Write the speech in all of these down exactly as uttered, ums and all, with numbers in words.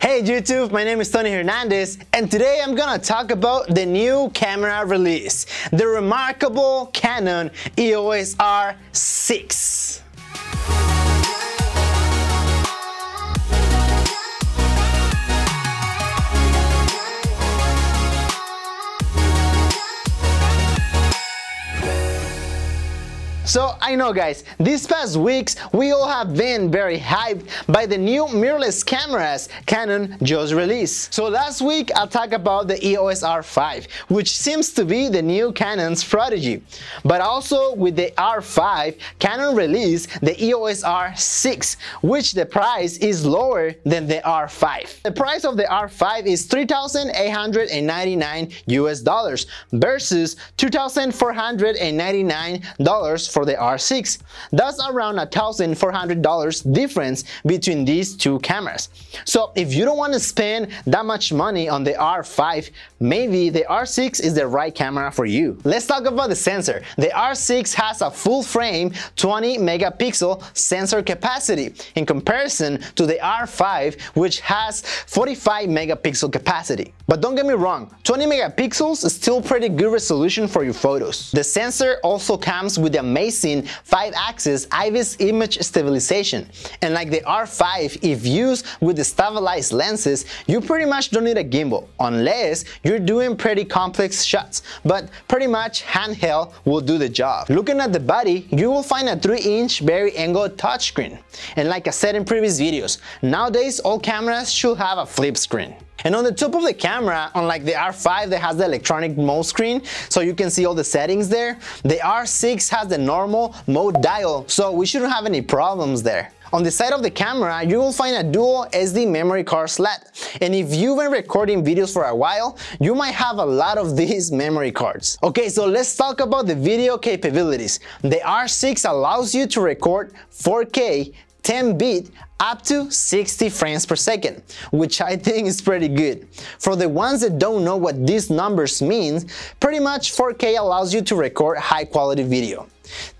Hey YouTube, my name is Tony Hernandez, and today I'm gonna talk about the new camera release, the remarkable Canon E O S R six. So I know guys, these past weeks we all have been very hyped by the new mirrorless cameras Canon just released. So last week I talked about the E O S R five, which seems to be the new Canon's prodigy. But also with the R five, Canon released the E O S R six, which the price is lower than the R five. The price of the R five is three thousand eight hundred ninety-nine U S dollars versus two thousand four hundred ninety-nine dollars for the R six. That's around a thousand four hundred dollars difference between these two cameras. So if you don't want to spend that much money on the R five, maybe the R six is the right camera for you. Let's talk about the sensor. The R six has a full frame twenty megapixel sensor capacity in comparison to the R five, which has forty-five megapixel capacity. But don't get me wrong, twenty megapixels is still pretty good resolution for your photos. The sensor also comes with the amazing five axis IBIS image stabilization, and like the R five, if used with the stabilized lenses, you pretty much don't need a gimbal unless you're doing pretty complex shots, but pretty much handheld will do the job. Looking at the body, you will find a three inch very angled touchscreen, and like I said in previous videos, nowadays all cameras should have a flip screen. And on the top of the camera, unlike the R five that has the electronic mode screen, so you can see all the settings there, the R six has the normal mode dial, so we shouldn't have any problems there. On the side of the camera, you will find a dual S D memory card slot, and if you've been recording videos for a while, you might have a lot of these memory cards. Okay, so let's talk about the video capabilities. The R six allows you to record four K, ten bit, up to sixty frames per second, which I think is pretty good. For the ones that don't know what these numbers mean, pretty much four K allows you to record high quality video.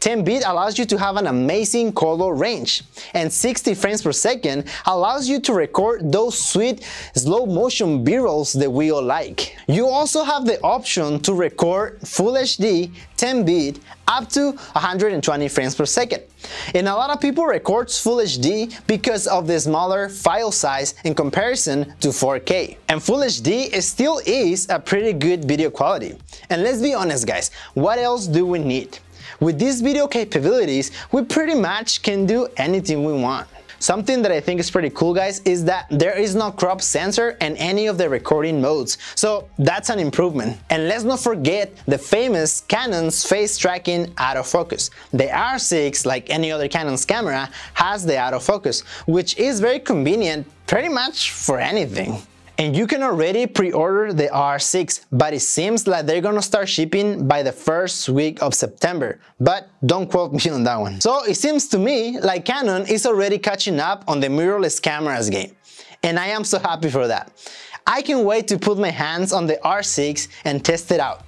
ten bit allows you to have an amazing color range, and sixty frames per second allows you to record those sweet slow motion b-rolls that we all like. You also have the option to record Full H D, ten bit, up to one hundred twenty frames per second. And a lot of people record Full H D because of the smaller file size in comparison to four K. And Full H D is still is a pretty good video quality. And let's be honest guys, what else do we need? With these video capabilities, we pretty much can do anything we want. Something that I think is pretty cool guys is that there is no crop sensor in any of the recording modes, so that's an improvement. And let's not forget the famous Canon's face tracking autofocus. The R six, like any other Canon's camera, has the autofocus, which is very convenient pretty much for anything. And you can already pre-order the R six, but it seems like they're gonna start shipping by the first week of September, but don't quote me on that one. So it seems to me like Canon is already catching up on the mirrorless cameras game, and I am so happy for that. I can't wait to put my hands on the R six and test it out.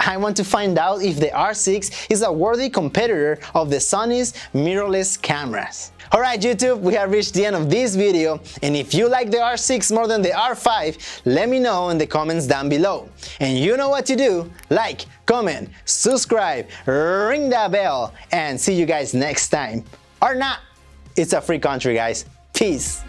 I want to find out if the R six is a worthy competitor of the Sony's mirrorless cameras. Alright YouTube, we have reached the end of this video, and if you like the R six more than the R five, let me know in the comments down below. And you know what to do, like, comment, subscribe, ring that bell, and see you guys next time. Or not, it's a free country guys. Peace!